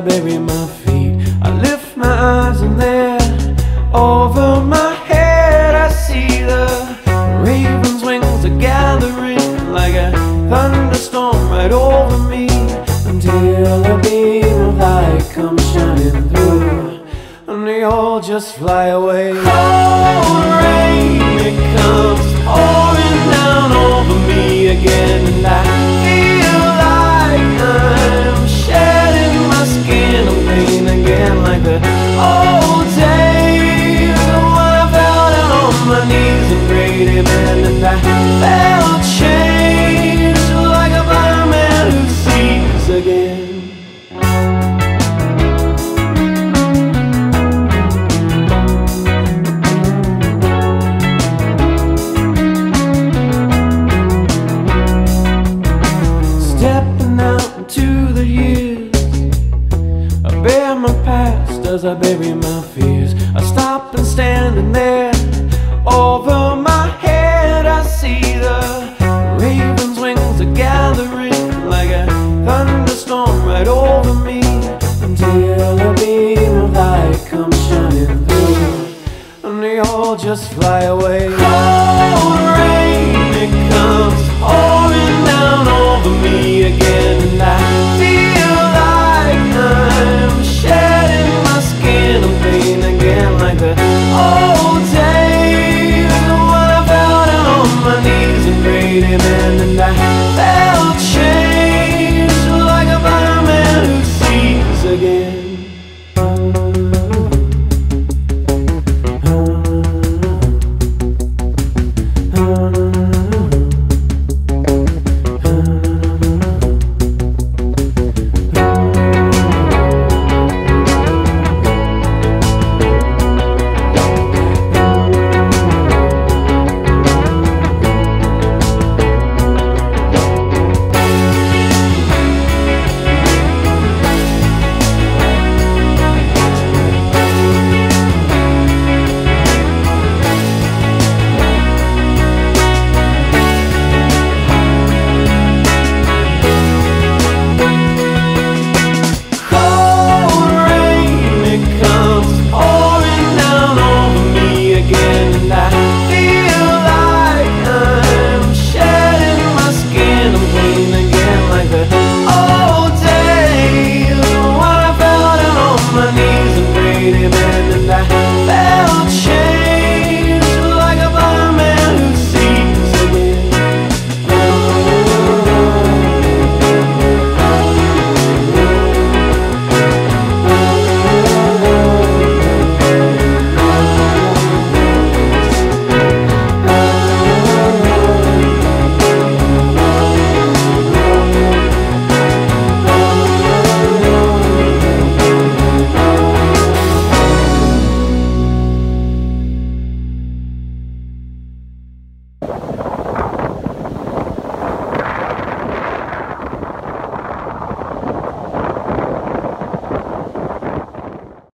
I bury my feet. I lift my eyes and there, over my head, I see the raven's wings are gathering like a thunderstorm right over me, until a beam of light comes shining through, and they all just fly away. Oh, rain, it comes pouring down over me again, and I felt changed like a blind man who sees again. Stepping out into the years, I bear my past as I bury my fears. I stop and stand in there, over my head I see the raven's wings are gathering like a thunderstorm right over me, until a beam of light comes shining through, and they all just fly away. Cold rain, it comes